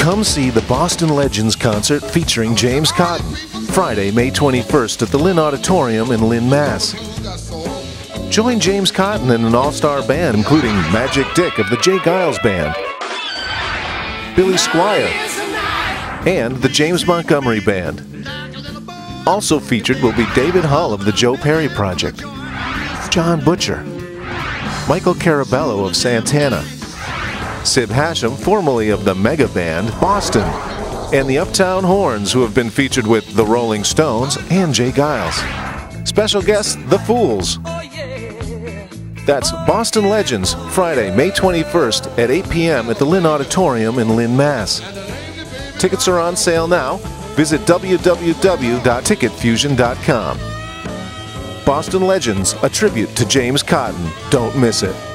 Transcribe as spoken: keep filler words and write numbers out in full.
come see the Boston Legends concert featuring James Cotton, Friday, May twenty-first at the Lynn Auditorium in Lynn, Mass. Join James Cotton and an all-star band including Magic Dick of the J. Giles Band, Billy Squire, and the James Montgomery Band. Also featured will be David Hull of the Joe Perry Project, Jon Butcher, Michael Carabello of Santana, Sib Hashian, formerly of the mega band Boston, and the Uptown Horns, who have been featured with The Rolling Stones and J. Giles. Special guests, The Fools. That's Boston Legends, Friday, May twenty-first at eight p m at the Lynn Auditorium in Lynn, Mass. Tickets are on sale now. Visit w w w dot ticket fusion dot com. Boston Legends, a tribute to James Cotton. Don't miss it.